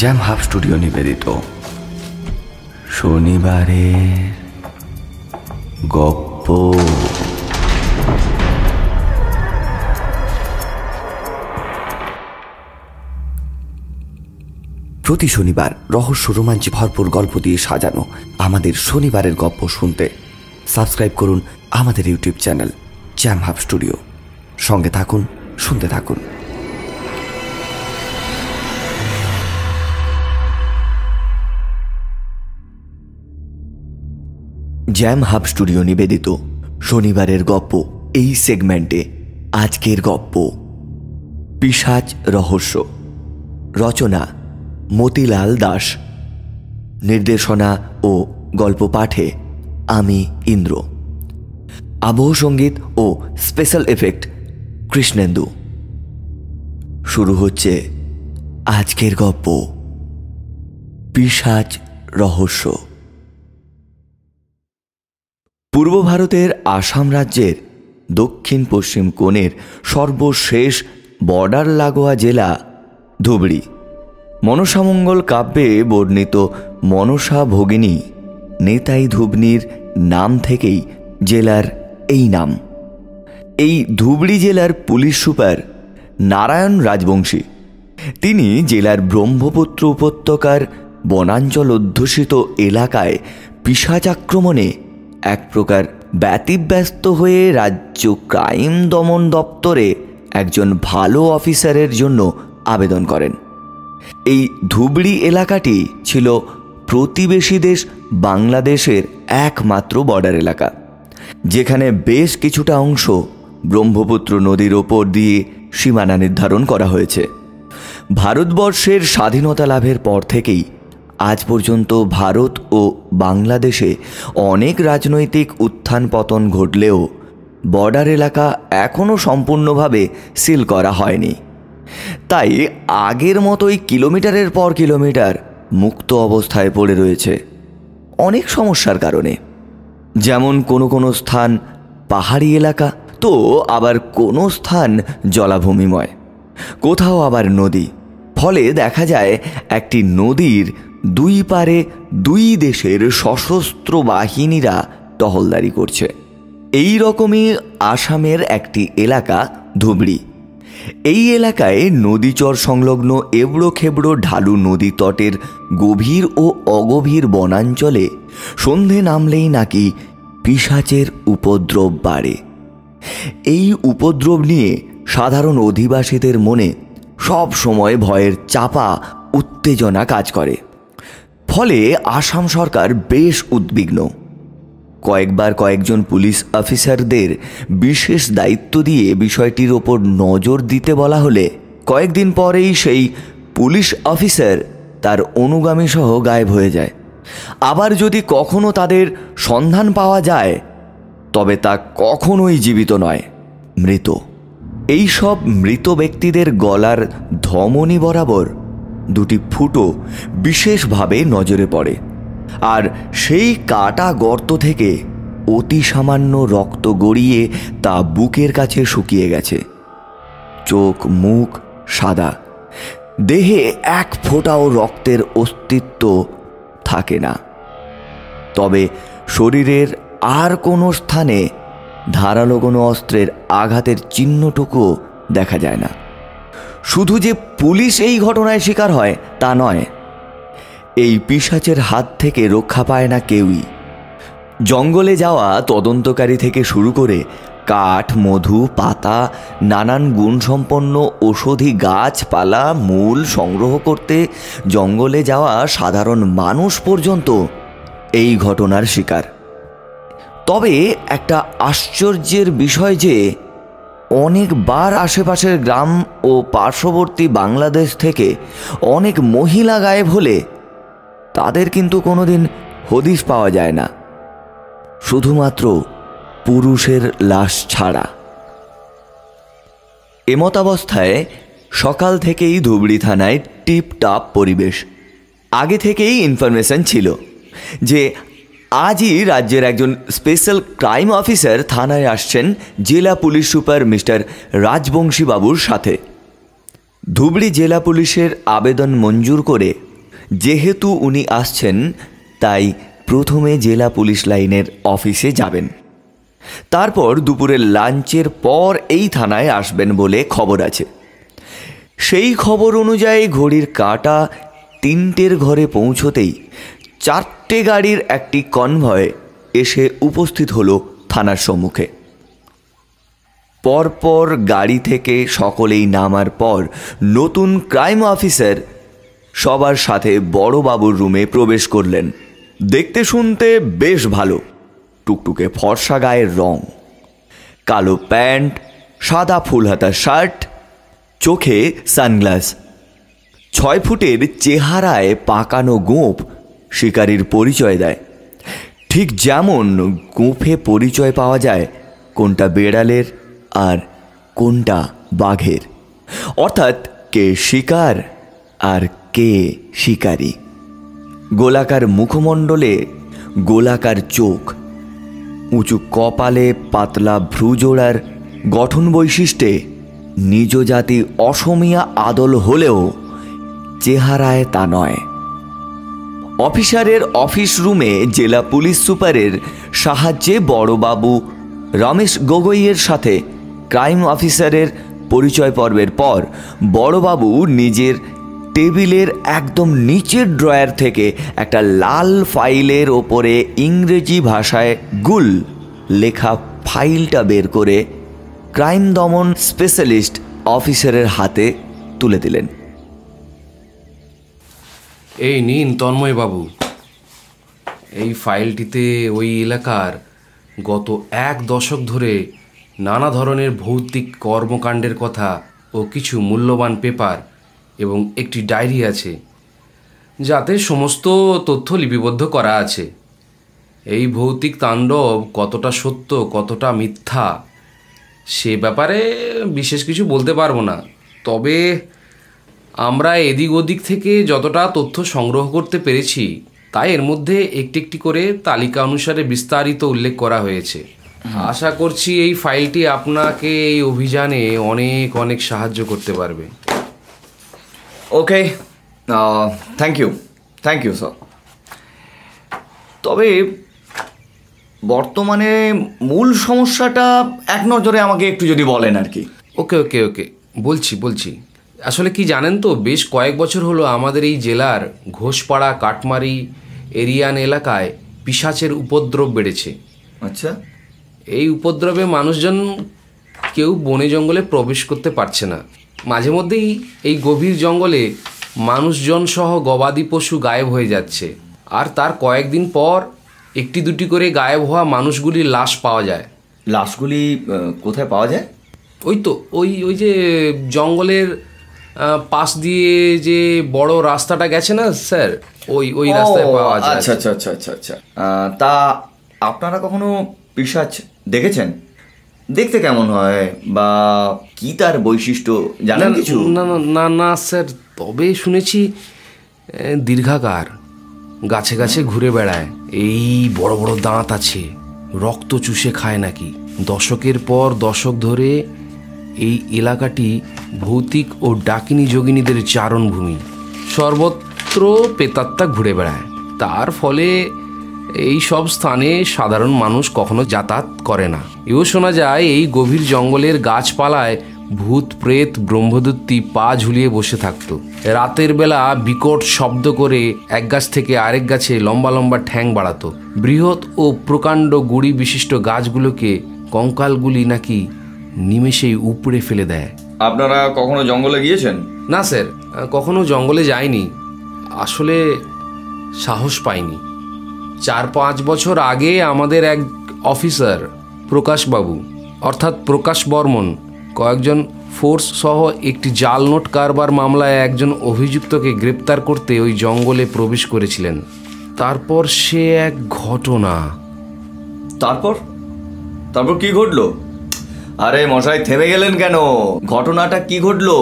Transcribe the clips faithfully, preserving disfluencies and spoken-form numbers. Jam Hub studio নিবেদিত শনিবারের গপ্প। প্রতি শনিবার রহস্য রোমাঞ্চে ভরপুর গল্প দিয়ে সাজানো আমাদের শনিবারের গপ্প শুনতে সাবস্ক্রাইব করুন আমাদের YouTube channel Jam Hub Studio. সঙ্গে থাকুন, শুনতে থাকুন। জ্যাম হাব স্টুডিও নিবেদিত শনিবারের গপ্প। এই সেগমেন্টে আজকের গপ্প পিশাচ রহস্য, রচনা মতিলাল দাস, নির্দেশনা ও গল্প পাঠে আমি ইন্দ্র, আবহ সঙ্গীত ও স্পেশাল এফেক্ট কৃষ্ণেন্দু। শুরু হচ্ছে আজকের গপ্প পিশাচ রহস্য। পূর্ব ভারতের আসাম রাজ্যের দক্ষিণ পশ্চিম কোণের সর্বশেষ বর্ডার লাগোয়া জেলা ধুবড়ি। মনসামঙ্গল কাব্যে বর্ণিত মনসা ভগিনী নেতাই ধুবনির নাম থেকেই জেলার এই নাম। এই ধুবড়ি জেলার পুলিশ সুপার নারায়ণ রাজবংশী, তিনি জেলার ব্রহ্মপুত্র উপত্যকার বনাঞ্চল অধ্যুষিত এলাকায় পিশাচ আক্রমণে এক প্রকার ব্যতিব্যস্ত হয়ে রাজ্য ক্রাইম দমন দপ্তরে একজন ভালো অফিসারের জন্য আবেদন করেন। এই ধুবড়ি এলাকাটি ছিল প্রতিবেশী দেশ বাংলাদেশের একমাত্র বর্ডার এলাকা, যেখানে বেশ কিছুটা অংশ ব্রহ্মপুত্র নদীর ওপর দিয়ে সীমানা নির্ধারণ করা হয়েছে। ভারতবর্ষের স্বাধীনতা লাভের পর থেকেই আজ পর্যন্ত ভারত ও বাংলাদেশে অনেক রাজনৈতিক উত্থান পতন ঘটলেও বর্ডার এলাকা এখনও সম্পূর্ণভাবে সিল করা হয়নি। তাই আগের মতোই কিলোমিটারের পর কিলোমিটার মুক্ত অবস্থায় পড়ে রয়েছে অনেক সমস্যার কারণে। যেমন কোনো কোনো স্থান পাহাড়ি এলাকা, তো আবার কোনো স্থান জলাভূমিময়, কোথাও আবার নদী। ফলে দেখা যায় একটি নদীর দুই পারে দুই দেশের সশস্ত্র বাহিনীরা টহলদারি করছে। এই রকমই আসামের একটি এলাকা ধুবড়ি। এই এলাকায় নদীচর সংলগ্ন এবড়ো খেবড়ো ঢালু নদী তটের গভীর ও অগভীর বনাঞ্চলে সন্ধে নামলেই নাকি পিশাচের উপদ্রব বাড়ে। এই উপদ্রব নিয়ে সাধারণ অধিবাসীদের মনে সব সময় ভয়ের চাপা উত্তেজনা কাজ করে। ফলে আসাম সরকার বেশ উদ্বিগ্ন। কয়েকবার কয়েকজন পুলিশ অফিসারদের বিশেষ দায়িত্ব দিয়ে বিষয়টির ওপর নজর দিতে বলা হলে কয়েকদিন পরেই সেই পুলিশ অফিসার তার অনুগামী সহ গায়েব হয়ে যায়। আবার যদি কখনো তাদের সন্ধান পাওয়া যায়, তবে তা কখনোই জীবিত নয়, মৃত। এই সব মৃত ব্যক্তিদের গলার ধমনী বরাবর দুটি ফুটো বিশেষভাবে নজরে পড়ে, আর সেই কাটা গর্ত থেকে অতি সামান্য রক্ত গড়িয়ে তা বুকের কাছে শুকিয়ে গেছে। চোখ মুখ সাদা, দেহে এক ফোঁটাও রক্তের অস্তিত্ব থাকে না। তবে শরীরের আর কোনো স্থানে ধারালো কোনো অস্ত্রের আঘাতের চিহ্নটুকুও দেখা যায় না। শুধু যে পুলিশ এই ঘটনায় শিকার হয় তা নয়, এই পিশাচের হাত থেকে রক্ষা পায় না কেউই। জঙ্গলে যাওয়া তদন্তকারী থেকে শুরু করে কাঠ, মধু, পাতা, নানান গুণসম্পন্ন ঔষধি গাছপালা, মূল সংগ্রহ করতে জঙ্গলে যাওয়া সাধারণ মানুষ পর্যন্ত এই ঘটনার শিকার। তবে একটা আশ্চর্যের বিষয় যে অনেকবার আশেপাশের গ্রাম ও পার্শ্ববর্তী বাংলাদেশ থেকে অনেক মহিলা গায়েব হলে তাদের কিন্তু কোনোদিন হদিশ পাওয়া যায় না, শুধুমাত্র পুরুষের লাশ ছাড়া। এমতাবস্থায় সকাল থেকেই ধুবড়ি থানায় টিপটাপ পরিবেশ। আগে থেকেই ইনফরমেশন ছিল যে আজই রাজ্যের একজন স্পেশাল ক্রাইম অফিসার থানায় আসছেন জেলা পুলিশ সুপার মিস্টার রাজবংশী বাবুর সাথে। ধুবড়ি জেলা পুলিশের আবেদন মঞ্জুর করে যেহেতু উনি আসছেন, তাই প্রথমে জেলা পুলিশ লাইনের অফিসে যাবেন, তারপর দুপুরের লাঞ্চের পর এই থানায় আসবেন বলে খবর আছে। সেই খবর অনুযায়ী ঘড়ির কাঁটা তিনটের ঘরে পৌঁছতেই চারটে গাড়ির একটি কনভয় এসে উপস্থিত হলো থানার সম্মুখে। পরপর গাড়ি থেকে সকলেই নামার পর নতুন ক্রাইম অফিসার সবার সাথে বড়বাবুর রুমে প্রবেশ করলেন। দেখতে শুনতে বেশ ভালো, টুকটুকে ফর্সা গায়ের রং, কালো প্যান্ট, সাদা ফুলহাতা শার্ট, চোখে সানগ্লাস, ছয় ফুটের চেহারায় পাকানো গোঁফ শিকারীর পরিচয় দেয়। ঠিক যেমন গোঁফে পরিচয় পাওয়া যায় কোনটা বেড়ালের আর কোনটা বাঘের, অর্থাৎ কে শিকার আর কে শিকারী। গোলাকার মুখমণ্ডলে গোলাকার চোখ, উঁচু কপালে পাতলা ভ্রুজোড়ার গঠন বৈশিষ্ট্যে নিজ জাতি অসমীয়া আদল হলেও চেহারায় তা নয়। অফিসারের অফিস রুমে জেলা পুলিশ সুপারের সাহায্যে বড়বাবু রমেশ গগৈয়ের সাথে ক্রাইম অফিসারের পরিচয় পর্বের পর বড়বাবু নিজের টেবিলের একদম নিচের ড্রয়ার থেকে একটা লাল ফাইলের ওপরে ইংরেজি ভাষায় গুল লেখা ফাইলটা বের করে ক্রাইম দমন স্পেশালিস্ট অফিসারের হাতে তুলে দিলেন। এই নিন তন্ময় বাবু, এই ফাইলটিতে ওই এলাকার গত এক দশক ধরে নানা ধরনের ভৌতিক কর্মকাণ্ডের কথা ও কিছু মূল্যবান পেপার এবং একটি ডায়েরি আছে, যাতে সমস্ত তথ্য লিপিবদ্ধ করা আছে। এই ভৌতিক তাণ্ডব কতটা সত্য কতটা মিথ্যা সে ব্যাপারে বিশেষ কিছু বলতে পারবো না, তবে আমরা এদিক ওদিক থেকে যতটা তথ্য সংগ্রহ করতে পেরেছি তাই এর মধ্যে একটি একটি করে তালিকা অনুসারে বিস্তারিত উল্লেখ করা হয়েছে। আশা করছি এই ফাইলটি আপনাকে এই অভিযানে অনেক অনেক সাহায্য করতে পারবে। Okay, thank you thank you sir. তবে বর্তমানে মূল সমস্যাটা এক নজরে আমাকে একটু যদি বলেন আর কি। ওকে ওকে ওকে বলছি বলছি আসলে কি জানেন তো, বেশ কয়েক বছর হলো আমাদের এই জেলার ঘোষপাড়া কাটমারি এরিয়ান এলাকায় পিশাচের উপদ্রব বেড়েছে। আচ্ছা, এই উপদ্রবে মানুষজন কেউ বনে জঙ্গলে প্রবেশ করতে পারছে না। মাঝে মধ্যেই এই গভীর জঙ্গলে মানুষজন সহ গবাদি পশু গায়েব হয়ে যাচ্ছে, আর তার কয়েকদিন পর একটি দুটি করে গায়েব হওয়া মানুষগুলির লাশ পাওয়া যায়। লাশগুলি কোথায় পাওয়া যায়? ওই তো ওই ওই যে জঙ্গলের পাশ দিয়ে যে বড় রাস্তাটা গেছে না স্যার, ওই ওই রাস্তায় পাওয়া যায়। আচ্ছা আচ্ছা আচ্ছা আচ্ছা আচ্ছা তা আপনারা কখনো পিশাচ দেখেছেন? দেখতে কেমন হয় বা কি তার বৈশিষ্ট্য জানেন কিছু? না না না স্যার, তবে শুনেছি দীর্ঘাকার, গাছে গাছে ঘুরে বেড়ায়, এই বড় বড় দাঁত আছে, রক্ত চুষে খায় নাকি। দশকের পর দশক ধরে এই এলাকাটি ভৌতিক ও ডাকিনী যোগিনীদের চারণভূমি, সর্বত্র পেতাত্তা ঘুরে বেড়ায়। তার ফলে এই সব স্থানে সাধারণ মানুষ কখনো যাতায়াত করে না। এও শোনা যায় এই গভীর জঙ্গলের গাছপালায় ভূত প্রেত ব্রহ্মদূতী পা ঝুলিয়ে বসে থাকত। রাতের বেলা বিকট শব্দ করে এক গাছ থেকে আরেক গাছে লম্বা লম্বা ঠ্যাং বাড়াতো। বৃহৎ ও প্রকাণ্ড গুড়ি বিশিষ্ট গাছগুলোকে কঙ্কালগুলি নাকি নিমেষেই উপড়ে ফেলে দেয়। আপনারা কখনো জঙ্গলে গিয়েছেন? না স্যার, কখনো জঙ্গলে যাইনি, আসলে সাহস পাইনি। চার পাঁচ বছর আগে আমাদের এক অফিসার প্রকাশবাবু অর্থাৎ প্রকাশ বর্মন কয়েকজন ফোর্স সহ একটি জাল নোট কারবার মামলায় একজন অভিযুক্তকে গ্রেপ্তার করতে ওই জঙ্গলে প্রবেশ করেছিলেন। তারপর সে এক ঘটনা। তারপর তারপর কি ঘটলো? আরে মশাই, থেমে গেলেন কেন? ঘটনাটা কি ঘটলো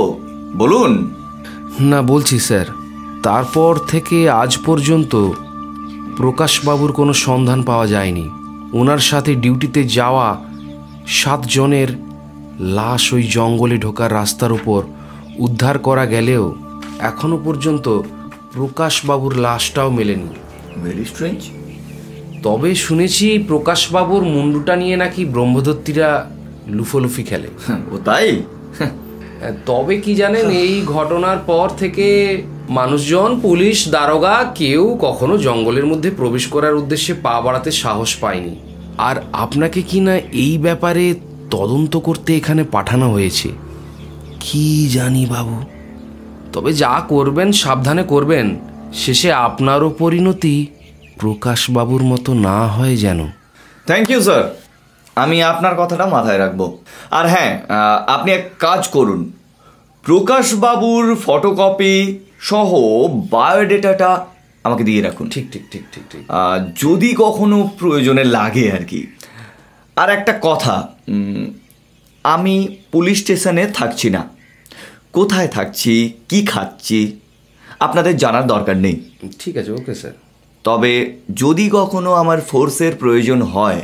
বলুন না? বলছি স্যার, তারপর থেকে আজ পর্যন্ত প্রকাশবাবুর কোনো সন্ধান পাওয়া যায়নি। ওনার সাথে ডিউটিতে যাওয়া সাতজনের লাশ ওই জঙ্গলে ঢোকার রাস্তার উপর উদ্ধার করা গেলেও এখনো পর্যন্ত প্রকাশবাবুর লাশটাও মেলেনি। Very strange. তবে শুনেছি প্রকাশবাবুর মুন্ডুটা নিয়ে নাকি ব্রহ্মদত্তীরা লুফোলুফি খেলে। ও তাই? তবে কি জানেন, এই ঘটনার পর থেকে মানুষজন, পুলিশ, দারোগা কেউ কখনো জঙ্গলের মধ্যে প্রবেশ করার উদ্দেশ্যে পা বাড়াতে সাহস পায়নি। আর আপনাকে কি না এই ব্যাপারে তদন্ত করতে এখানে পাঠানো হয়েছে। কি জানি বাবু, তবে যা করবেন সাবধানে করবেন, শেষে আপনারও পরিণতি প্রকাশবাবুর মতো না হয় যেন। থ্যাংক ইউ স্যার, আমি আপনার কথাটা মাথায় রাখব। আর হ্যাঁ, আপনি এক কাজ করুন, প্রকাশবাবুর ফটোকপি সহ বায়োডেটাটা আমাকে দিয়ে রাখুন। ঠিক ঠিক ঠিক ঠিক ঠিক যদি কখনো প্রয়োজনে লাগে আর কি। আর একটা কথা, আমি পুলিশ স্টেশনে থাকছি না, কোথায় থাকছি, কি খাচ্ছি আপনাদের জানার দরকার নেই। ঠিক আছে, ওকে স্যার। তবে যদি কখনো আমার ফোর্সের প্রয়োজন হয়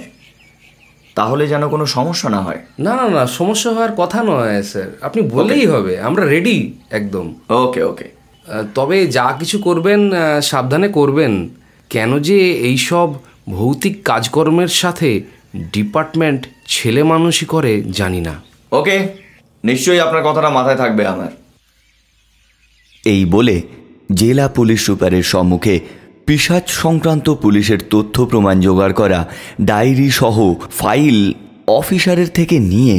তাহলে যেন কোনো সমস্যা না হয়। না না না, সমস্যা হওয়ার কথা নয় স্যার, আপনি বললেই হবে, আমরা রেডি একদম। ওকে ওকে। তবে যা কিছু করবেন সাবধানে করবেন, কেন যে এইসব ভৌতিক কাজকর্মের সাথে ডিপার্টমেন্ট ছেলে মানুষই করে জানি না। ওকে, নিশ্চয়ই আপনার কথাটা মাথায় থাকবে আমার। এই বলে জেলা পুলিশ সুপারের সম্মুখে পিশাচ সংক্রান্ত পুলিশের তথ্য প্রমাণ জোগাড় করা ডায়েরি সহ ফাইল অফিসারের থেকে নিয়ে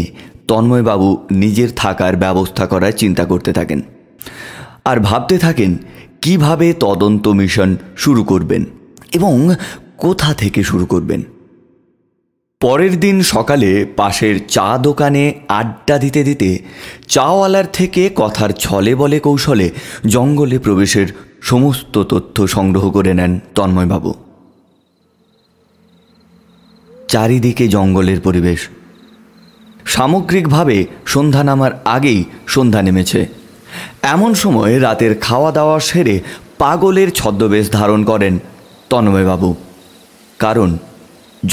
তন্ময়বাবু নিজের থাকার ব্যবস্থা করার চিন্তা করতে থাকেন আর ভাবতে থাকেন কিভাবে তদন্ত মিশন শুরু করবেন এবং কোথা থেকে শুরু করবেন। পরের দিন সকালে পাশের চা দোকানে আড্ডা দিতে দিতে চাওয়ালার থেকে কথার ছলে বলে কৌশলে জঙ্গলে প্রবেশের সমস্ত তথ্য সংগ্রহ করে নেন তন্ময়বাবু। চারিদিকে জঙ্গলের পরিবেশ। সামগ্রিকভাবে সন্ধ্যা নামার আগেই সন্ধ্যা নেমেছে। এমন সময় রাতের খাওয়া দাওয়া সেরে পাগলের ছদ্মবেশ ধারণ করেন তন্ময়বাবু, কারণ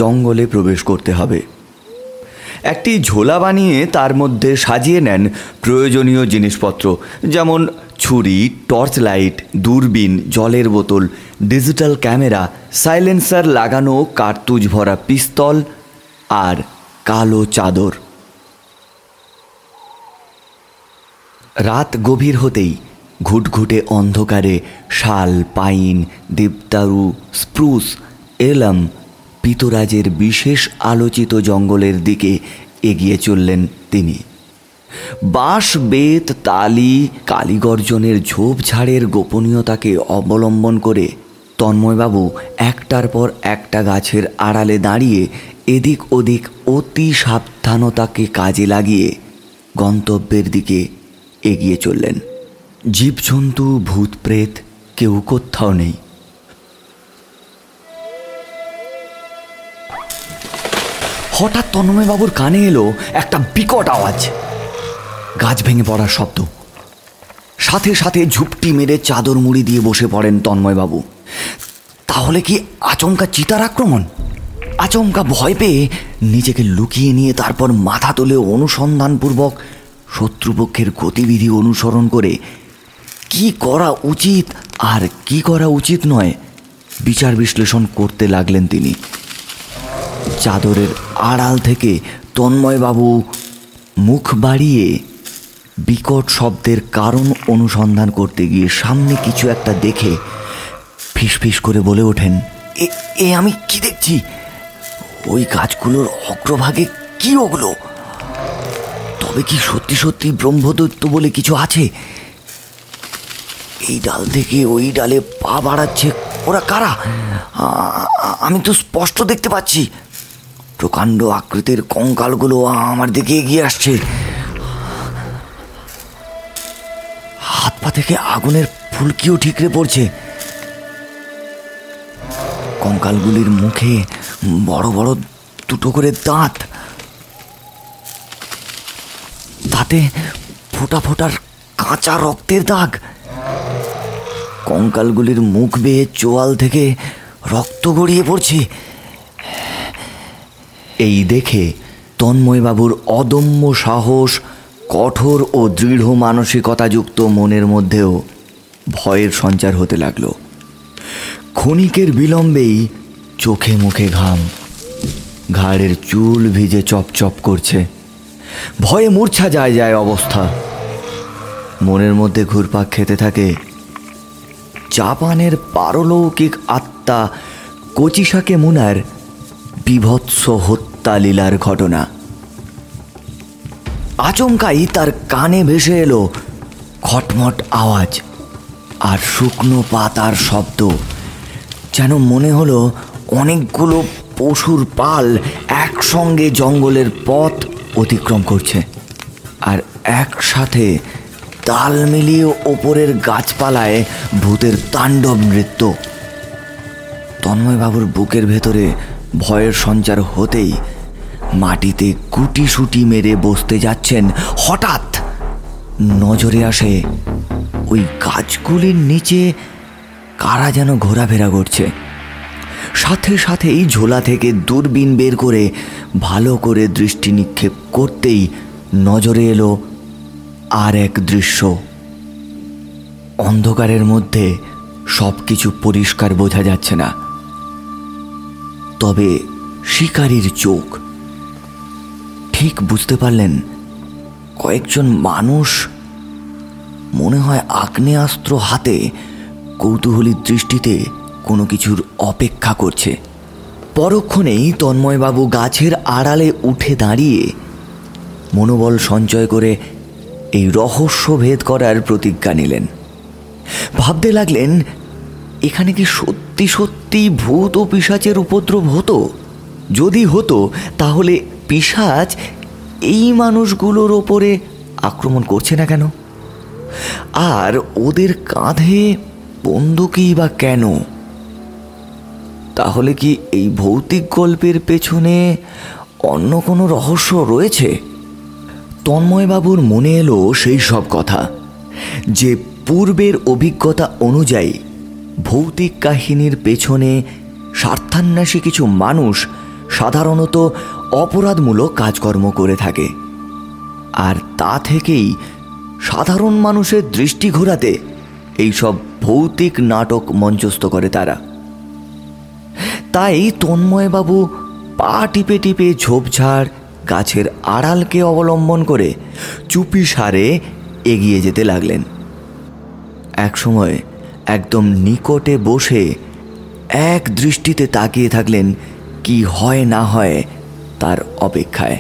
জঙ্গলে প্রবেশ করতে হবে। একটি ঝোলা বানিয়ে তার মধ্যে সাজিয়ে নেন প্রয়োজনীয় জিনিসপত্র, যেমন ছুরি, টর্চ লাইট, দূরবীন, জলের বোতল, ডিজিটাল ক্যামেরা, সাইলেন্সার লাগানো কার্তুজ ভরা পিস্তল আর কালো চাদর। রাত গভীর হতেই ঘুটঘুটে অন্ধকারে শাল, পাইন, দেবদারু, স্প্রুস, এলাম, পিতরাজের বিশেষ আলোচিত জঙ্গলের দিকে এগিয়ে চললেন তিনি। বাঁশ, বেত, তালি, কালীগর্জনের ঝোপঝাড়ের গোপনীয়তাকে অবলম্বন করে তন্ময়বাবু একটার পর একটা গাছের আড়ালে দাঁড়িয়ে এদিক ওদিক অতি সাবধানতাকে কাজে লাগিয়ে গন্তব্যের দিকে এগিয়ে চললেন। জীবজন্তু, ভূতপ্রেত কেউ কোথাও নেই। হঠাৎ তন্ময়বাবুর কানে এলো একটা বিকট আওয়াজ, গাছ ভেঙে পড়ার শব্দ। সাথে সাথে ঝুপটি মেরে চাদর মুড়ি দিয়ে বসে পড়েন তন্ময়বাবু। তাহলে কি আচমকা চিতার আক্রমণ? আচমকা ভয় পেয়ে নিজেকে লুকিয়ে নিয়ে তারপর মাথা তুলে অনুসন্ধানপূর্বক শত্রুপক্ষের গতিবিধি অনুসরণ করে কি করা উচিত আর কি করা উচিত নয় বিচার বিশ্লেষণ করতে লাগলেন তিনি। চাদরের আড়াল থেকে তন্ময়বাবু মুখ বাড়িয়ে বিকট শব্দের কারণ অনুসন্ধান করতে গিয়ে সামনে কিছু একটা দেখে ফিসফিস করে বলে ওঠেন, এ এ আমি কি দেখছি? ওই গাছগুলোর অগ্রভাগে কি ওগুলো? তবে কি সত্যি সত্যি ব্রহ্মদৈত্য বলে কিছু আছে? এই ডাল থেকে ওই ডালে পা বাড়াচ্ছে ওরা কারা? আমি তো স্পষ্ট দেখতে পাচ্ছি প্রকাণ্ড আকৃতির কঙ্কালগুলো আমার দিকে এগিয়ে আসছে। হাত পা থেকে আগুনের ফুলকিও ঠিকরে পড়ছে। কঙ্কালগুলির মুখে বড় বড় দুটো করে দাঁত, তাতে ফোঁটা ফোঁটার কাঁচা রক্তের দাগ। কঙ্কালগুলির মুখ বেয়ে চোয়াল থেকে রক্ত গড়িয়ে পড়ছে। এই দেখে তন্ময়বাবুর অদম্য সাহস কঠোর ও দৃঢ় মানসিকতাযুক্ত মনের মধ্যেও ভয়ের সঞ্চার হতে লাগল। ক্ষণিকের বিলম্বেই চোখে মুখে ঘাম, ঘাড়ের চুল ভিজে চপচপ করছে, ভয়ে মূর্ছা যায় যায় অবস্থা। মনের মধ্যে ঘুরপাক খেতে থাকে জাপানের পারলৌকিক আত্মা কোচিসাকে মুনার বিভৎস হত্যা লীলার ঘটনা। আচমকাই তার কানে ভেসে এলো খটমট আওয়াজ আর শুকনো পাতার শব্দ। যেন মনে হলো অনেকগুলো পশুর পাল একসঙ্গে জঙ্গলের পথ অতিক্রম করছে আর একসাথে তাল মিলিয়ে ওপরের গাছপালায় ভূতের তাণ্ডব নৃত্য। তন্ময়বাবুর বুকের ভেতরে ভয়ের সঞ্চার হতেই মাটিতে কুটি সুটি মেরে বসতে যাচ্ছেন, হঠাৎ নজরে আসে ওই গাছগুলির নিচে কারা যেন ঘোরাফেরা করছে। সাথে সাথেই ঝোলা থেকে দূরবীন বের করে ভালো করে দৃষ্টি নিক্ষেপ করতেই নজরে এলো আর এক দৃশ্য। অন্ধকারের মধ্যে সব কিছু পরিষ্কার বোঝা যাচ্ছে না, তবে শিকারীর চোখ ঠিক বুঝতে পারলেন কয়েকজন মানুষ, মনে হয় আগ্নেয়াস্ত্র হাতে, কৌতূহলী দৃষ্টিতে কোনো কিছুর অপেক্ষা করছে। পরক্ষণেই তন্ময়বাবু গাছের আড়ালে উঠে দাঁড়িয়ে মনোবল সঞ্চয় করে এই রহস্য ভেদ করার প্রতিজ্ঞা নিলেন। ভাবতে লাগলেন, এখানে কি সত্যি সত্যি ভূত ও পিশাচের উপদ্রব হতো? যদি হতো তাহলে পিশাচ এই মানুষগুলোর ওপরে আক্রমণ করছে না কেন? আর ওদের কাঁধে বন্দুকই বা কেন? তাহলে কি এই ভৌতিক গল্পের পেছনে অন্য কোনো রহস্য রয়েছে? তন্ময়বাবুর মনে এলো সেই সব কথা, যে পূর্বের অভিজ্ঞতা অনুযায়ী ভৌতিক কাহিনীর পেছনে স্বার্থান্বেষী কিছু মানুষ সাধারণত অপরাধমূলক কাজকর্ম করে থাকে, আর তা থেকেই সাধারণ মানুষের দৃষ্টি ঘোরাতে এইসব ভৌতিক নাটক মঞ্চস্থ করে তারা। তাই তন্ময়বাবু পা টিপে টিপে ঝোপঝাড়, গাছের আড়ালকে অবলম্বন করে চুপি সারে এগিয়ে যেতে লাগলেন। একসময় একদম নিকটে বসে এক দৃষ্টিতে তাকিয়ে থাকলেন কি হয় না হয় তার অপেক্ষায়।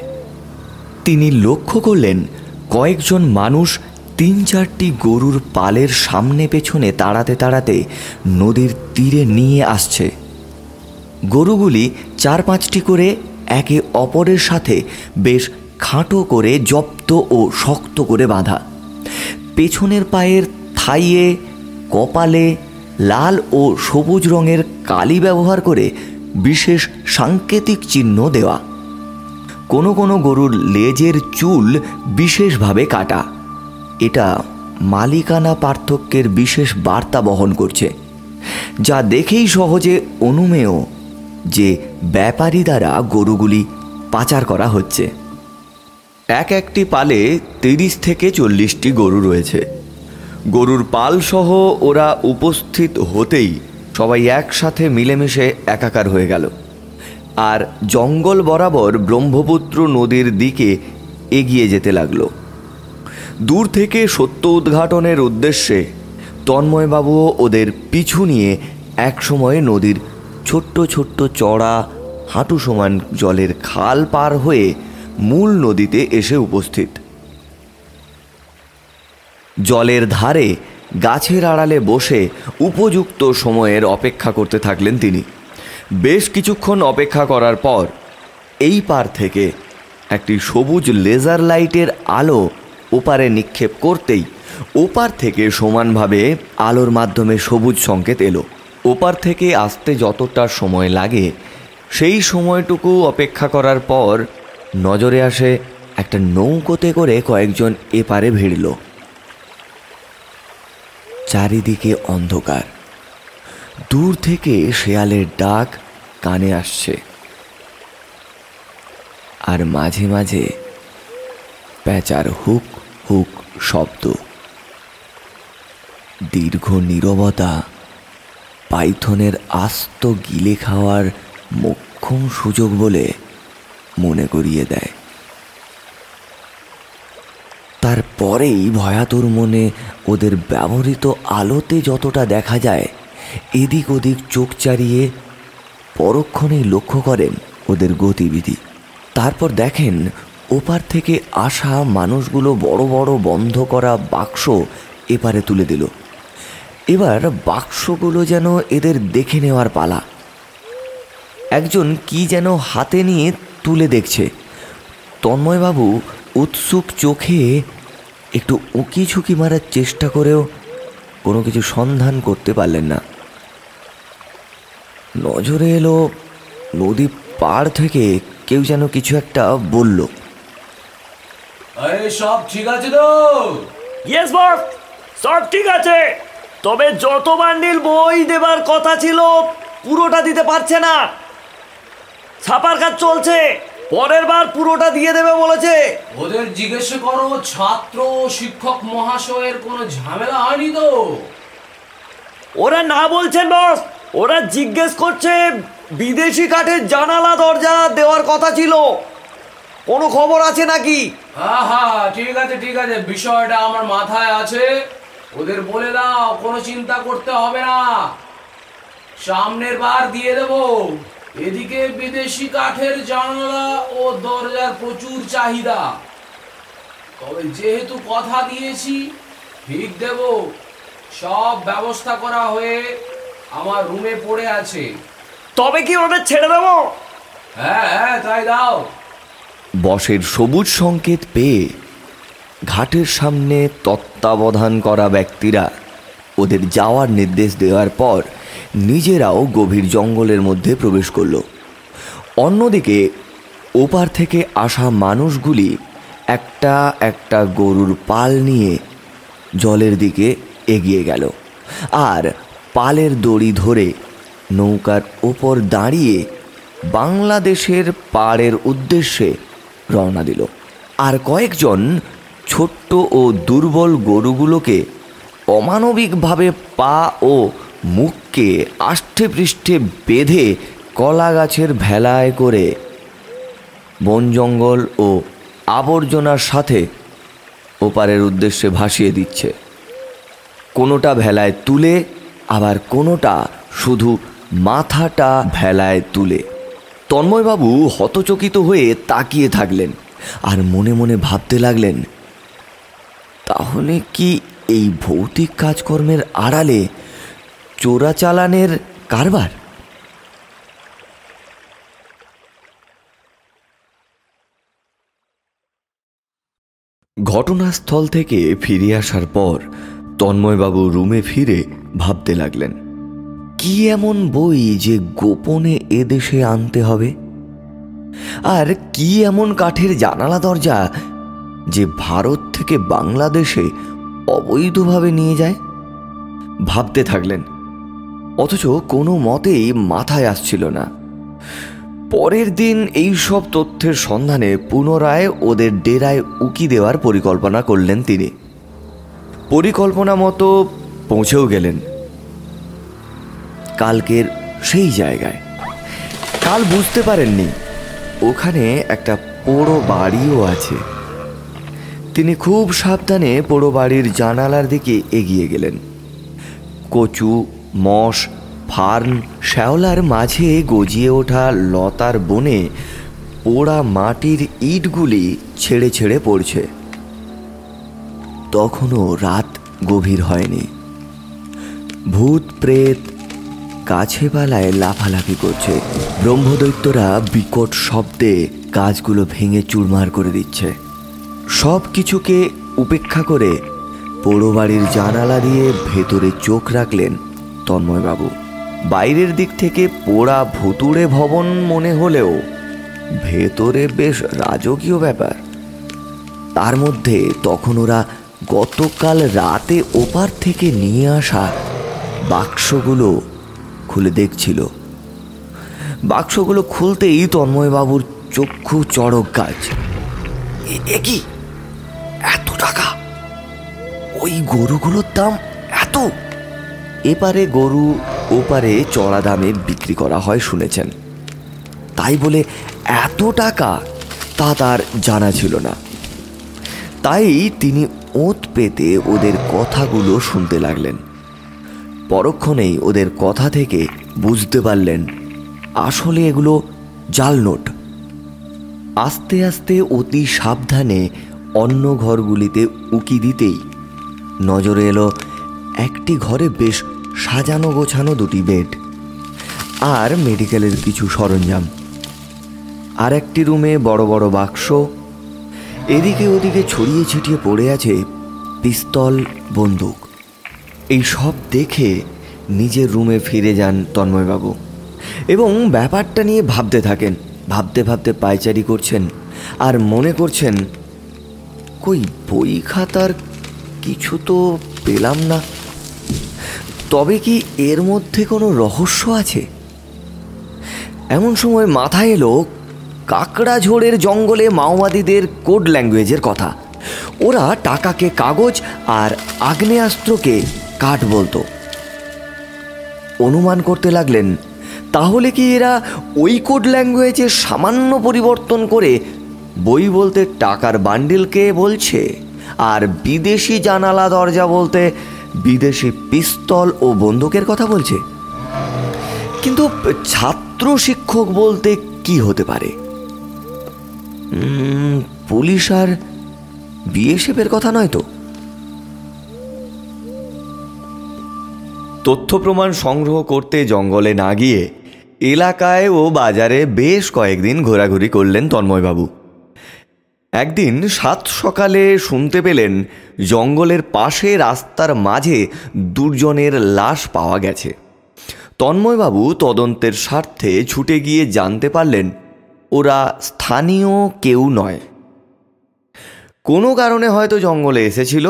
তিনি লক্ষ্য করলেন কয়েকজন মানুষ তিন চারটি গরুর পালের সামনে পেছনে তাড়াতে তাড়াতে নদীর তীরে নিয়ে আসছে। গরুগুলি চার পাঁচটি করে একে অপরের সাথে বেশ খাঁটো করে জব্দ ও শক্ত করে বাঁধা, পেছনের পায়ের থাইয়ে, কপালে লাল ও সবুজ রঙের কালি ব্যবহার করে বিশেষ সাংকেতিক চিহ্ন দেওয়া, কোনো কোনো গরুর লেজের চুল বিশেষভাবে কাটা। এটা মালিকানা পার্থক্যের বিশেষ বার্তা বহন করছে, যা দেখেই সহজে অনুমেয় যে ব্যাপারী দ্বারা গরুগুলি পাচার করা হচ্ছে। এক একটি পালে তিরিশ থেকে চল্লিশটি গরু রয়েছে। গরুর পালসহ ওরা উপস্থিত হতেই সবাই একসাথে মিলেমিশে একাকার হয়ে গেল আর জঙ্গল বরাবর ব্রহ্মপুত্র নদীর দিকে এগিয়ে যেতে লাগল। দূর থেকে সত্য উদ্ঘাটনের উদ্দেশ্যে তন্ময়বাবুও ওদের পিছু নিয়ে একসময় নদীর ছোট্ট ছোট্ট চড়া হাঁটু সমান জলের খাল পার হয়ে মূল নদীতে এসে উপস্থিত। জলের ধারে গাছের আড়ালে বসে উপযুক্ত সময়ের অপেক্ষা করতে থাকলেন তিনি। বেশ কিছুক্ষণ অপেক্ষা করার পর এই পার থেকে একটি সবুজ লেজার লাইটের আলো ওপারে নিক্ষেপ করতেই ওপার থেকে সমানভাবে আলোর মাধ্যমে সবুজ সংকেত এলো। ওপার থেকে আসতে যতটা সময় লাগে সেই সময়টুকু অপেক্ষা করার পর নজরে আসে একটা নৌকোতে করে কয়েকজন এপারে ভিড়ল। চারিদিকে অন্ধকার, দূর থেকে শেয়ালের ডাক কানে আসছে আর মাঝে মাঝে প্যাঁচার হুক হুক শব্দ। দীর্ঘ নীরবতা পাইথনের আস্ত গিলে খাওয়ার মোক্ষম সুযোগ বলে মনে করিয়ে দেয়। তারপরেই ভয়াতুর মনে ওদের ব্যবহৃত আলোতে যতটা দেখা যায় এদিক ওদিক চোখ চারিয়ে পরক্ষণেই লক্ষ্য করেন ওদের গতিবিধি। তারপর দেখেন ওপার থেকে আসা মানুষগুলো বড় বড় বন্ধ করা বাক্স এপারে তুলে দিল। এবার বাক্সগুলো যেন এদের দেখে নেওয়ার পালা। একজন কি যেন হাতে নিয়ে তুলে দেখছে। তন্ময়বাবু উৎসুক চোখে একটু উঁকি ঝুঁকি মারার চেষ্টা করেও কোনো কিছু সন্ধান করতে পারলেন না। নজরে এলো নদী পাড় থেকে কেউ যেন কিছু একটা বলল। আরে সব ঠিক আছে তো? ইয়েস বস, সব ঠিক আছে, তবে যত বান্ডিল বই দেবার কথা ছিল পুরোটা দিতে পারছে না। ছাপার কাজ চলছে, পরের বার পুরোটা দিয়ে দেবে বলেছে। ওদের জিজ্ঞেস করো ছাত্র শিক্ষক মহাশয়ের কোনো ঝামেলা হয়নি তো? ওরা না বলছেন বস, ওরা জিজ্ঞেস করছে বিদেশি কাঠের জানালা দরজা দেওয়ার কথা ছিল, কোনো খবর আছে নাকি? হ্যাঁ হ্যাঁ ঠিক আছে ঠিক আছে, বিষয়টা আমার মাথায় আছে, ওদের বলে দাও কোনো চিন্তা করতে হবে না, সামনের বার দিয়ে দেব। এদিকে বিদেশি কাঠের জানালা ও দরজার প্রচুর চাহিদা, তবে যেহেতু কথা দিয়েছি ঠিক দেব। সব ব্যবস্থা করা হয়ে আমার রুমে পড়ে আছে। তবে কি ওদের ছেড়ে দেব? হ্যাঁ হ্যাঁ তাই দাও। বসের সবুজ সংকেত পেয়ে ঘাটের সামনে তত্ত্বাবধান করা ব্যক্তিরা ওদের যাওয়ার নির্দেশ দেওয়ার পর নিজেরাও গভীর জঙ্গলের মধ্যে প্রবেশ করল। অন্যদিকে ওপার থেকে আসা মানুষগুলি একটা একটা গরুর পাল নিয়ে জলের দিকে এগিয়ে গেল, আর পালের দড়ি ধরে নৌকার ওপর দাঁড়িয়ে বাংলাদেশের পাড়ের উদ্দেশ্যে রওনা দিল। আর কয়েকজন ছোট্ট ও দুর্বল গরুগুলোকে অমানবিকভাবে পা ও মুখকে আষ্টে পৃষ্ঠে বেঁধে কলা গাছের ভেলায় করে বন জঙ্গল ও আবর্জনার সাথে ওপারের উদ্দেশ্যে ভাসিয়ে দিচ্ছে। কোনোটা ভেলায় তুলে, আবার কোনোটা শুধু মাথাটা ভেলায় তুলে। তন্ময়বাবু হতচকিত হয়ে তাকিয়ে থাকলেন আর মনে মনে ভাবতে লাগলেন, তাহলে কি এই ভৌতিক কাজকর্মের আড়ালে চোরাচালানের কারবার? ঘটনাস্থল থেকে ফিরে আসার পর তন্ময়বাবু রুমে ফিরে ভাবতে লাগলেন, কি এমন বই যে গোপনে এদেশে আনতে হবে? আর কি এমন কাঠের জানালা দরজা যে ভারত থেকে বাংলাদেশে অবৈধভাবে নিয়ে যায়? ভাবতে থাকলেন, অথচ কোনো মতেই মাথায় আসছিল না। পরের দিন এই সব তথ্যের সন্ধানে পুনরায় ওদের ডেরায় উকি দেওয়ার পরিকল্পনা করলেন তিনি। পরিকল্পনা মতো পৌঁছেও গেলেন কালকের সেই জায়গায়। কাল বুঝতে পারেননি ওখানে একটা পোড়ো বাড়িও আছে। তিনি খুব সাবধানে পোড়ো বাড়ির জানালার দিকে এগিয়ে গেলেন। কচু, মশ, ফার্ন, শ্যাওলার মাঝে গজিয়ে ওঠা লতার বনে পোড়া মাটির ইটগুলি ছেড়ে ছেড়ে পড়ছে। তখনও রাত গভীর হয়নি। ভূত প্রেত কাছে পালায় লাফালাফি করছে, ব্রহ্মদৈত্যরা বিকট শব্দে গাছগুলো ভেঙে চুরমার করে দিচ্ছে। সব কিছুকে উপেক্ষা করে পোড়ো বাড়ির জানালা দিয়ে ভেতরে চোখ রাখলেন তন্ময়বাবু। বাইরের দিক থেকে পোড়া ভুতুড়ে ভবন মনে হলেও ভেতরে বেশ রাজকীয় ব্যাপার। তার মধ্যে তখন ওরা গতকাল রাতে ওপার থেকে নিয়ে আসা বাক্সগুলো খুলে দেখছিল। বাক্সগুলো খুলতেই তন্ময়বাবুর চক্ষু চড়ক গাছ। এ কি, এত টাকা। ওই গরুগুলোর দাম এত? এপারে গরু ওপারে চড়া দামে বিক্রি করা হয় শুনেছেন, তাই বলে এত টাকা তা তার জানা ছিল না। তাই তিনি ওত পেতে ওদের কথাগুলো শুনতে লাগলেন। পরক্ষণেই ওদের কথা থেকে বুঝতে পারলেন আসলে এগুলো জাল নোট। আস্তে আস্তে অতি সাবধানে অন্য ঘরগুলিতে উঁকি দিতেই নজরে এলো একটি ঘরে বেশ সাজানো গোছানো দুটি বেড আর মেডিকেলের কিছু সরঞ্জাম, আর একটি রুমে বড় বড় বাক্স, এদিকে ওদিকে ছড়িয়ে ছিটিয়ে পড়ে আছে পিস্তল, বন্দুক। এই সব দেখে নিজের রুমে ফিরে যান তন্ময়বাবু এবং ব্যাপারটা নিয়ে ভাবতে থাকেন। ভাবতে ভাবতে পায়চারি করছেন আর মনে করছেন, কই বই খাতার কিছু তো পেলাম না, তবে কি এর মধ্যে কোনো রহস্য আছে? এমন সময় মাথায় এলো কাকড়াঝোড়ের জঙ্গলে মাওবাদীদের কোড ল্যাঙ্গুয়েজের কথা। ওরা টাকাকে কাগজ আর আগ্নেয়াস্ত্রকে কাঠ বলতো। অনুমান করতে লাগলেন, তাহলে কি এরা ওই কোড ল্যাঙ্গুয়েজে সামান্য পরিবর্তন করে বই বলতে টাকার বান্ডিলকে বলছে, আর বিদেশি জানালা দরজা বলতে বিদেশি পিস্তল ও বন্দুকের কথা বলছে? কিন্তু ছাত্র শিক্ষক বলতে কি হতে পারে? পুলিশ আর বিএসএফের কথা নয় তো? তথ্য প্রমাণ সংগ্রহ করতে জঙ্গলে না গিয়ে এলাকায় ও বাজারে বেশ কয়েকদিন ঘোরাঘুরি করলেন তন্ময়বাবু। একদিন সাত সকালে শুনতে পেলেন জঙ্গলের পাশে রাস্তার মাঝে দুজনের লাশ পাওয়া গেছে। তন্ময়বাবু তদন্তের স্বার্থে ছুটে গিয়ে জানতে পারলেন ওরা স্থানীয় কেউ নয়, কোনো কারণে হয়তো জঙ্গলে এসেছিল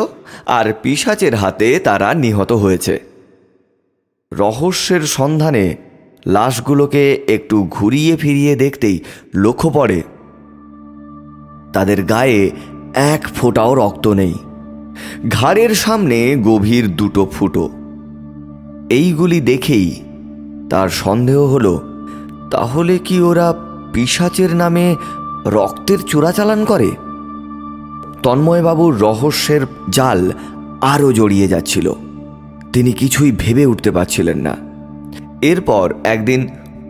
আর পিশাচের হাতে তারা নিহত হয়েছে। রহস্যের সন্ধানে লাশগুলোকে একটু ঘুরিয়ে ফিরিয়ে দেখতেই লক্ষ্য পড়ে তাদের গায়ে এক ফোঁটাও রক্ত নেই, ঘাড়ের সামনে গভীর দুটো ফুটো। এইগুলি দেখেই তার সন্দেহ হলো, তাহলে কি ওরা পিশাচের নামে রক্তের চোরাচালান করে? তন্ময়বাবুর রহস্যের জাল আরও জড়িয়ে যাচ্ছিল, তিনি কিছুই ভেবে উঠতে পারছিলেন না। এরপর একদিন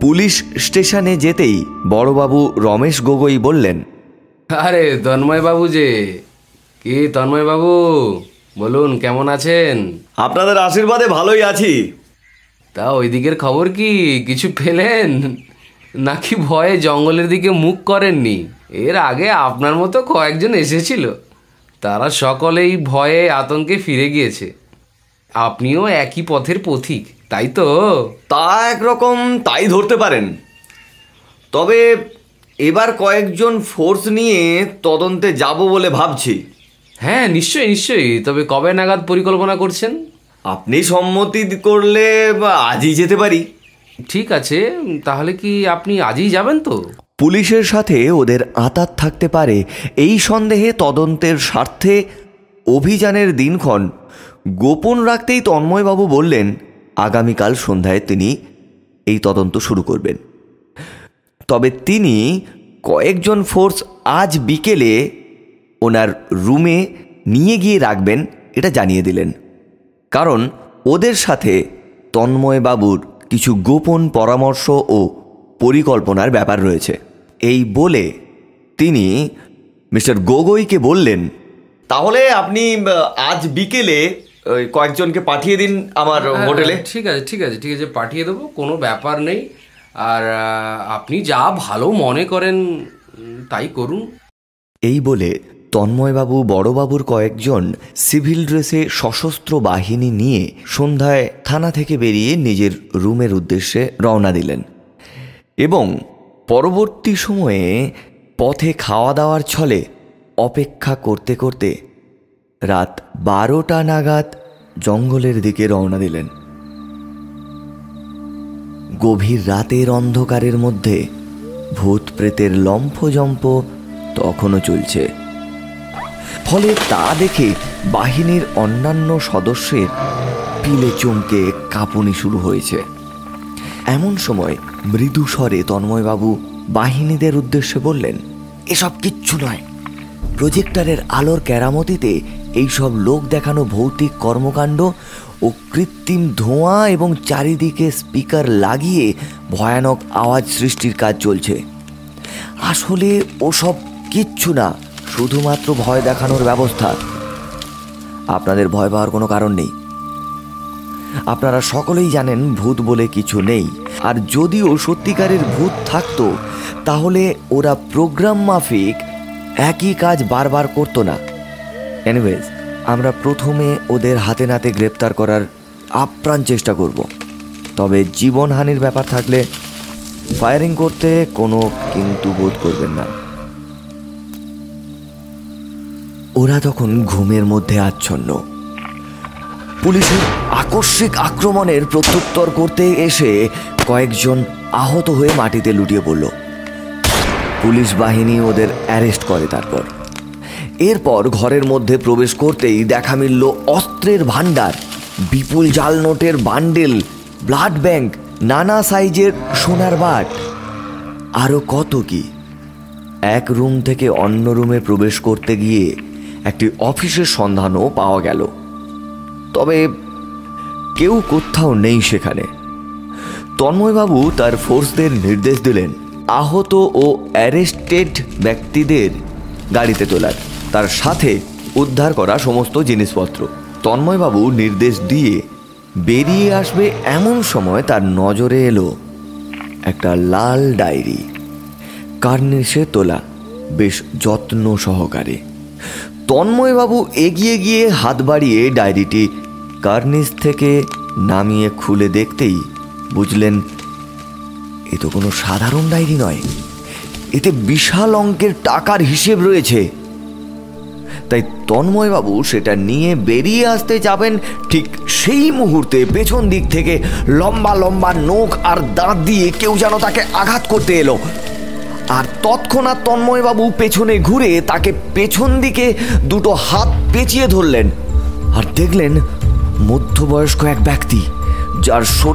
পুলিশ স্টেশনে যেতেই বড়বাবু রমেশ গগৈ বললেন, আরে তন্ময়বাবু যে, কি তন্ময়বাবু বলুন, কেমন আছেন? আপনাদের আশীর্বাদে ভালোই আছি। তা ওই দিকের খবর কি, কিছু পেলেন নাকি ভয়ে জঙ্গলের দিকে মুখ করেননি? এর আগে আপনার মতো কয়েকজন এসেছিল, তারা সকলেই ভয়ে আতঙ্কে ফিরে গিয়েছে। আপনিও একই পথের পথিক, তাই তো? তা একরকম তাই ধরতে পারেন, তবে এবার কয়েকজন ফোর্স নিয়ে তদন্তে যাব বলে ভাবছি। হ্যাঁ, নিশ্চয়ই নিশ্চয়ই। তবে কবে নাগাদ পরিকল্পনা করছেন? আপনি সম্মতি করলে আজই যেতে পারি। ঠিক আছে, তাহলে কি আপনি আজই যাবেন তো? পুলিশের সাথে ওদের আঁতাত থাকতে পারে এই সন্দেহে তদন্তের স্বার্থে অভিযানের দিনক্ষণ গোপন রাখতেই তন্ময়বাবু বললেন, আগামীকাল সন্ধ্যায় তিনি এই তদন্ত শুরু করবেন। তবে তিনি কয়েকজন ফোর্স আজ বিকেলে ওনার রুমে নিয়ে গিয়ে রাখবেন এটা জানিয়ে দিলেন, কারণ ওদের সাথে তন্ময়বাবুর কিছু গোপন পরামর্শ ও পরিকল্পনার ব্যাপার রয়েছে। এই বলে তিনি মিস্টার গগৈকে বললেন, তাহলে আপনি আজ বিকেলে কয়েকজনকে পাঠিয়ে দিন আমার হোটেলে। ঠিক আছে ঠিক আছে ঠিক আছে পাঠিয়ে দেবো, কোনো ব্যাপার নেই। আর আপনি যা ভালো মনে করেন তাই করুন। এই বলে তন্ময়বাবু বড়বাবুর কয়েকজন সিভিল ড্রেসে সশস্ত্র বাহিনী নিয়ে সন্ধ্যায় থানা থেকে বেরিয়ে নিজের রুমের উদ্দেশ্যে রওনা দিলেন এবং পরবর্তী সময়ে পথে খাওয়া দাওয়ার ছলে অপেক্ষা করতে করতে রাত বারোটা নাগাদ জঙ্গলের দিকে রওনা দিলেন। গভীর রাতের অন্ধকারের মধ্যে ভূত প্রেতের লম্ফজম্প তখনও চলছে। ফলে তা দেখে বাহিনীর অন্যান্য সদস্যের পিলে চমকে কাঁপুনি শুরু হয়েছে। এমন সময় মৃদু স্বরে তন্ময়বাবু বাহিনীদের উদ্দেশ্যে বললেন, এসব কিচ্ছু নয়, প্রজেক্টরের আলোর কেরামতিতে এইসব লোক দেখানো ভৌতিক কর্মকাণ্ড ও কৃত্রিম ধোঁয়া এবং চারিদিকে স্পিকার লাগিয়ে ভয়ানক আওয়াজ সৃষ্টির কাজ চলছে। আসলে ওসব কিচ্ছু না, শুধুমাত্র ভয় দেখানোর ব্যবস্থা। আপনাদের ভয় পাওয়ার কোনো কারণ নেই। আপনারা সকলেই জানেন ভূত বলে কিছু নেই, আর যদিও সত্যিকারের ভূত থাকতো তাহলে ওরা প্রোগ্রাম মাফিক একই কাজ বারবার করতো না। এনিওয়েজ, আমরা প্রথমে ওদের হাতে নাতে গ্রেপ্তার করার আপ্রাণ চেষ্টা করব। তবে জীবনহানির ব্যাপার থাকলে ফায়ারিং করতে কোনো কিন্তু বোধ করবেন না। ওরা তখন ঘুমের মধ্যে আচ্ছন্ন। পুলিশের আকস্মিক আক্রমণের প্রত্যুত্তর করতে এসে কয়েকজন আহত হয়ে মাটিতে লুটিয়ে পড়ল। পুলিশ বাহিনী ওদের অ্যারেস্ট করে। তারপর এরপর ঘরের মধ্যে প্রবেশ করতেই দেখা মিলল অস্ত্রের ভাণ্ডার, বিপুল জাল নোটের বান্ডেল, ব্লাড ব্যাংক, নানা সাইজের সোনার বাট, আরও কত কি। এক রুম থেকে অন্য রুমে প্রবেশ করতে গিয়ে একটি অফিসের সন্ধানও পাওয়া গেল, তবে কেউ কোথাও নেই সেখানে। তন্ময়বাবু তার ফোর্সদের নির্দেশ দিলেন আহত ও অ্যারেস্টেড ব্যক্তিদের গাড়িতে তোলার, তার সাথে উদ্ধার করা সমস্ত জিনিসপত্র। তন্ময়বাবু নির্দেশ দিয়ে বেরিয়ে আসবে এমন সময় তার নজরে এলো একটা লাল ডায়েরি, কার্নিশে তোলা, বেশ যত্ন সহকারে। তন্ময়বাবু এগিয়ে গিয়ে হাত বাড়িয়ে ডায়েরিটি কার্নিশ থেকে নামিয়ে খুলে দেখতেই বুঝলেন এ তো কোনো সাধারণ ডায়েরি নয়, এতে বিশাল অঙ্কের টাকার হিসেব রয়েছে। তাই তন্ময়বাবু সেটা নিয়ে বেরিয়ে আসতে যাবেন, ঠিক সেই মুহূর্তে পেছন দিক থেকে লম্বা লম্বা নখ আর দাঁত দিয়ে কেউ যেন তাকে আঘাত করতে এলো, আর তৎক্ষণাৎ তন্ময়বাবু পেছনে ঘুরে তাকে পেছন দিকে দুটো হাত পেঁচিয়ে ধরলেন আর দেখলেন মধ্যবয়স্ক এক ব্যক্তি, যার শরীর